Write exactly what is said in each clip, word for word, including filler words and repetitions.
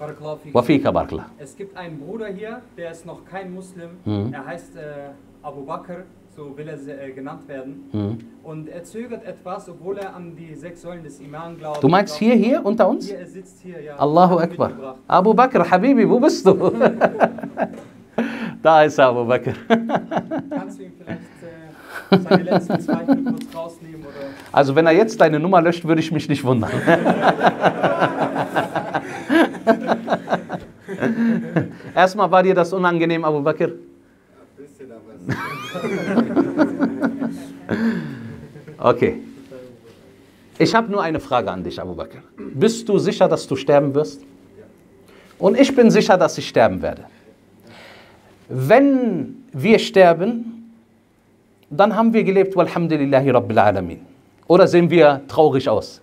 Barak lafiq. Es gibt einen Bruder hier, der ist noch kein Muslim. Mhm. Er heißt äh, Abu Bakr, so will er äh, genannt werden. Mhm. Und er zögert etwas, obwohl er an die sechs Säulen des Imam glaubt. Du meinst hier, hier unter uns? Hier, er sitzt hier, ja. Allahu Akbar. Abu Bakr, Habibi, wo bist du? Da ist Abu Bakr. Kannst du ihn vielleicht äh, seine letzten Zeichen kurz rausnehmen? Oder? Also wenn er jetzt deine Nummer löscht, würde ich mich nicht wundern. Erstmal, war dir das unangenehm, Abu Bakr? Ein bisschen, aber... Okay. Ich habe nur eine Frage an dich, Abu Bakr. Bist du sicher, dass du sterben wirst? Und ich bin sicher, dass ich sterben werde. Wenn wir sterben, dann haben wir gelebt, walhamdulillahi rabbil alamin. Oder sehen wir traurig aus?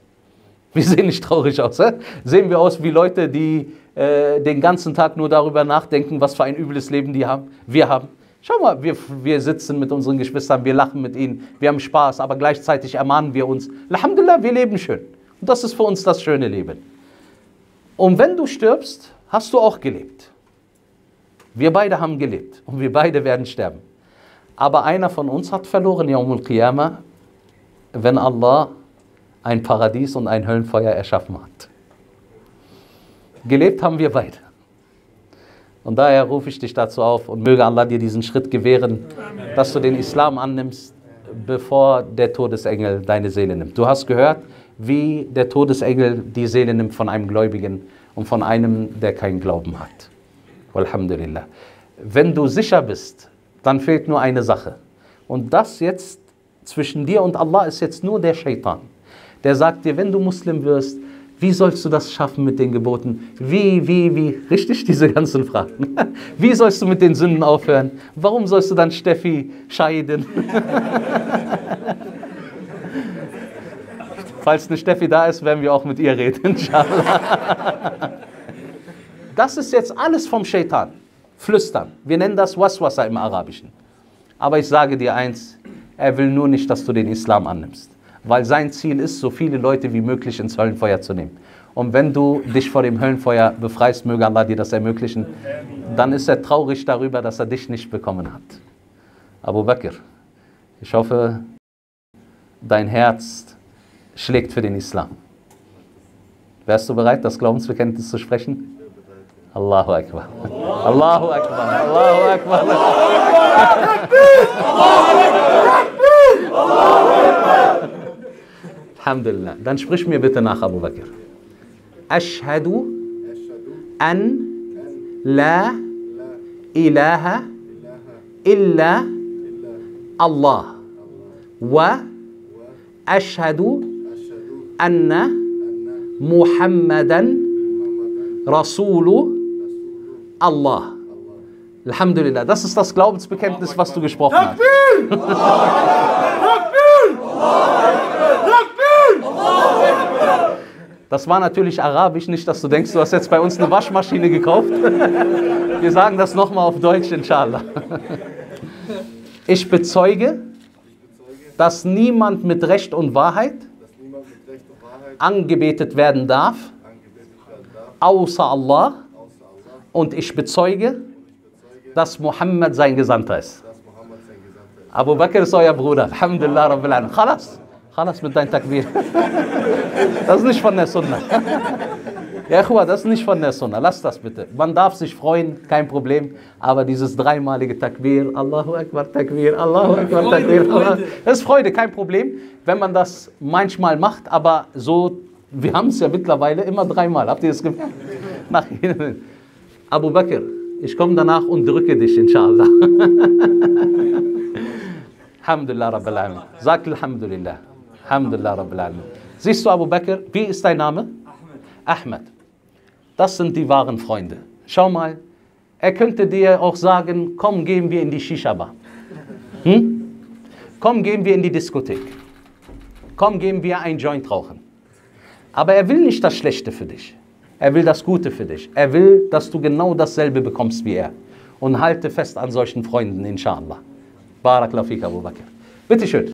Wir sehen nicht traurig aus. He? Sehen wir aus wie Leute, die äh, den ganzen Tag nur darüber nachdenken, was für ein übles Leben die haben, wir haben. Schau mal, wir, wir sitzen mit unseren Geschwistern, wir lachen mit ihnen, wir haben Spaß, aber gleichzeitig ermahnen wir uns, alhamdulillah, wir leben schön. Und das ist für uns das schöne Leben. Und wenn du stirbst, hast du auch gelebt. Wir beide haben gelebt und wir beide werden sterben. Aber einer von uns hat verloren, Yawmul Qiyamah, wenn Allah ein Paradies und ein Höllenfeuer erschaffen hat. Gelebt haben wir beide. Und daher rufe ich dich dazu auf und möge Allah dir diesen Schritt gewähren, Amen, dass du den Islam annimmst, bevor der Todesengel deine Seele nimmt. Du hast gehört, wie der Todesengel die Seele nimmt von einem Gläubigen und von einem, der keinen Glauben hat. Alhamdulillah. Wenn du sicher bist, dann fehlt nur eine Sache. Und das jetzt zwischen dir und Allah ist jetzt nur der Shaitan. Der sagt dir, wenn du Muslim wirst, wie sollst du das schaffen mit den Geboten? Wie, wie, wie? Richtig, diese ganzen Fragen. Wie sollst du mit den Sünden aufhören? Warum sollst du dann Steffi scheiden? Falls eine Steffi da ist, werden wir auch mit ihr reden, inshallah. Das ist jetzt alles vom Shaitan. Flüstern. Wir nennen das Waswasa im Arabischen. Aber ich sage dir eins, er will nur nicht, dass du den Islam annimmst. Weil sein Ziel ist, so viele Leute wie möglich ins Höllenfeuer zu nehmen. Und wenn du dich vor dem Höllenfeuer befreist, möge Allah dir das ermöglichen, dann ist er traurig darüber, dass er dich nicht bekommen hat. Abu Bakr, ich hoffe, dein Herz schlägt für den Islam. Wärst du bereit, das Glaubensbekenntnis zu sprechen? Allahu Akbar. Allahu Akbar. Allahu Akbar. Alhamdulillah. Dann sprich mir bitte nach, Abu Bakr. Ash'adu an la ilaha illa Allah. Wa ash'adu anna muhammadan rasulu Allah. Alhamdulillah. Das ist das Glaubensbekenntnis, was du gesprochen hast. Takbir! Takbir! Takbir! Das war natürlich Arabisch, nicht, dass du denkst, du hast jetzt bei uns eine Waschmaschine gekauft. Wir sagen das nochmal auf Deutsch, inshallah. Ich bezeuge, dass niemand mit Recht und Wahrheit angebetet werden darf, außer Allah. Und ich bezeuge, dass Muhammad sein Gesandter ist. Abu Bakr ist euer Bruder. Alhamdulillah, Rabbil Alamin. Khalas. Khalas mit deinem Takbir. Das ist nicht von der Sunnah. Ja, Ikhwa, das ist nicht von der Sunnah. Lass das bitte. Man darf sich freuen, kein Problem. Aber dieses dreimalige Takbir, Allahu Akbar, Takbir, Allahu Akbar, Takbir. Allah. Das ist Freude, kein Problem, wenn man das manchmal macht. Aber so, wir haben es ja mittlerweile immer dreimal. Habt ihr das gemerkt? Nach hinten. Abu Bakr, ich komme danach und drücke dich, inshallah. Alhamdulillah, Rabbil Alamin. Sag Alhamdulillah. Alhamdulillah, Rabbil Alamin. Siehst du, Abu Bakr, wie ist dein Name? Ahmad. Ahmad. Das sind die wahren Freunde. Schau mal, er könnte dir auch sagen, komm, gehen wir in die Shisha-Bar. Hm? Komm, gehen wir in die Diskothek. Komm, gehen wir ein Joint rauchen. Aber er will nicht das Schlechte für dich. Er will das Gute für dich. Er will, dass du genau dasselbe bekommst wie er. Und halte fest an solchen Freunden, inshallah. Barak lafiq, Abu Bakr. Bitteschön.